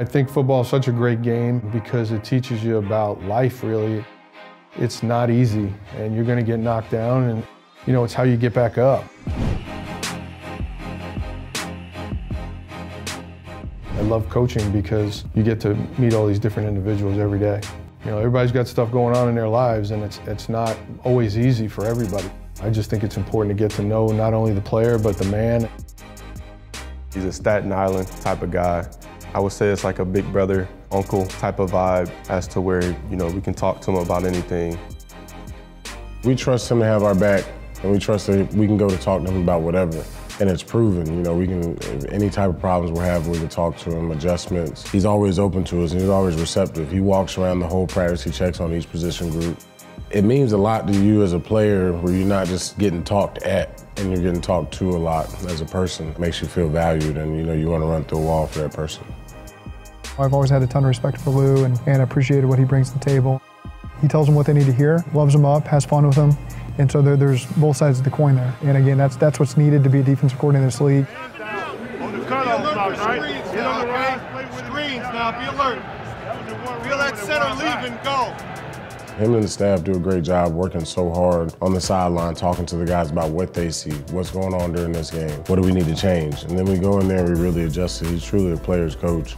I think football is such a great game because it teaches you about life, really. It's not easy, and you're going to get knocked down, and, you know, it's how you get back up. I love coaching because you get to meet all these different individuals every day. You know, everybody's got stuff going on in their lives, and it's not always easy for everybody. I just think it's important to get to know not only the player, but the man. He's a Staten Island type of guy. I would say it's like a big brother, uncle type of vibe as to where, you know, we can talk to him about anything. We trust him to have our back, and we trust that we can go to talk to him about whatever. And it's proven, you know, we can, any type of problems we're having, we can talk to him, adjustments. He's always open to us, and he's always receptive. He walks around the whole practice, he checks on each position group. It means a lot to you as a player where you're not just getting talked at and you're getting talked to a lot as a person. It makes you feel valued, and, you know, you want to run through a wall for that person. I've always had a ton of respect for Lou and appreciated what he brings to the table. He tells them what they need to hear, loves them up, has fun with them, and so there's both sides of the coin there. And again, that's what's needed to be a defensive coordinator in this league. Be alert. Feel that center leave and go. Him and the staff do a great job working so hard on the sideline, talking to the guys about what they see, what's going on during this game, what do we need to change, and then we go in there and we really adjust it. He's truly a player's coach.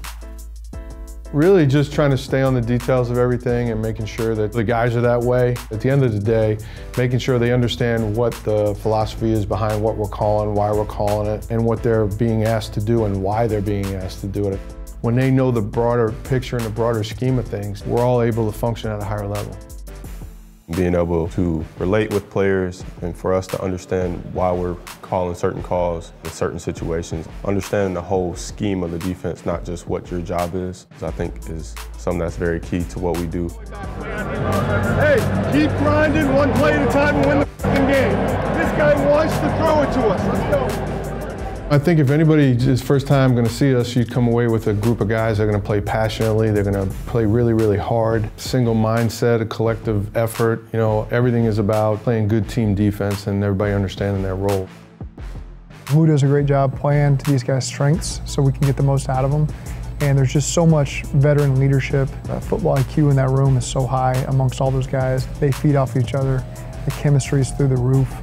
Really just trying to stay on the details of everything and making sure that the guys are that way. At the end of the day, making sure they understand what the philosophy is behind what we're calling, why we're calling it, and what they're being asked to do and why they're being asked to do it. When they know the broader picture and the broader scheme of things, we're all able to function at a higher level. Being able to relate with players and for us to understand why we're calling certain calls in certain situations, understanding the whole scheme of the defense, not just what your job is, I think is something that's very key to what we do. Hey, keep grinding one play at a time and win the f***ing game. This guy wants to throw it to us. Let's go. I think if anybody is first time going to see us, you come away with a group of guys that are going to play passionately. They're going to play really, really hard. Single mindset, a collective effort. You know, everything is about playing good team defense and everybody understanding their role. Lou does a great job playing to these guys' strengths so we can get the most out of them. And there's just so much veteran leadership. Football IQ in that room is so high amongst all those guys. They feed off each other. The chemistry is through the roof.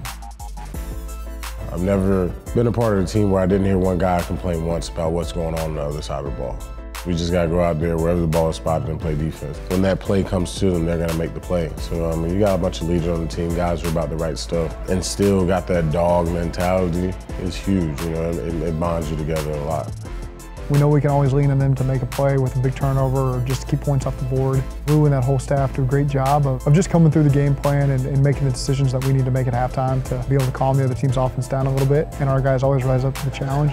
I've never been a part of a team where I didn't hear one guy complain once about what's going on the other side of the ball. We just got to go out there wherever the ball is spotted and play defense. When that play comes to them, they're going to make the play. So, I mean, you got a bunch of leaders on the team, guys who are about the right stuff, and still got that dog mentality. It's huge, you know, it bonds you together a lot. We know we can always lean on them to make a play with a big turnover or just keep points off the board. Lou and that whole staff do a great job of just coming through the game plan and making the decisions that we need to make at halftime to be able to calm the other team's offense down a little bit. And our guys always rise up to the challenge.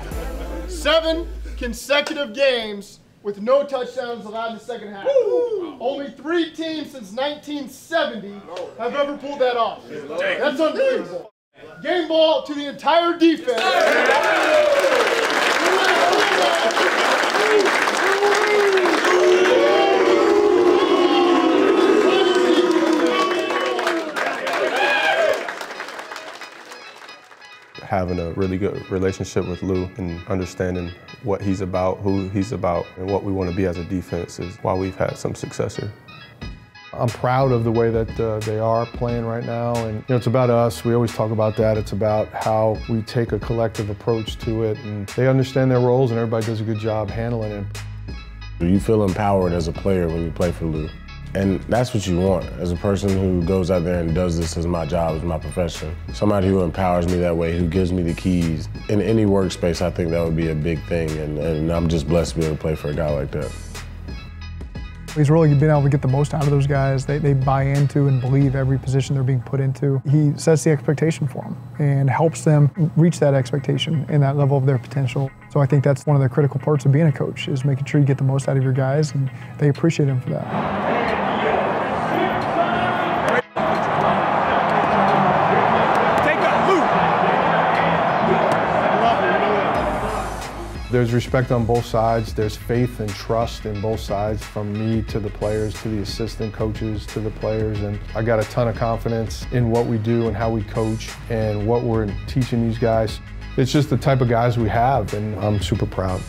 7 consecutive games with no touchdowns allowed in the second half. Woo! Only 3 teams since 1970 have ever pulled that off. That's unbelievable. Game ball to the entire defense. Having a really good relationship with Lou and understanding what he's about, who he's about, and what we want to be as a defense is why we've had some success here. I'm proud of the way that they are playing right now, and you know, it's about us. We always talk about that. It's about how we take a collective approach to it, and they understand their roles, and everybody does a good job handling it. You feel empowered as a player when you play for Lou, and that's what you want. As a person who goes out there and does this as my job, as my profession, somebody who empowers me that way, who gives me the keys. In any workspace, I think that would be a big thing, and I'm just blessed to be able to play for a guy like that. He's really been able to get the most out of those guys. They buy into and believe every position they're being put into. He sets the expectation for them and helps them reach that expectation and that level of their potential. So I think that's one of the critical parts of being a coach, is making sure you get the most out of your guys, and they appreciate him for that. There's respect on both sides. There's faith and trust in both sides, from me to the players, to the assistant coaches, to the players. And I got a ton of confidence in what we do and how we coach and what we're teaching these guys. It's just the type of guys we have, and I'm super proud.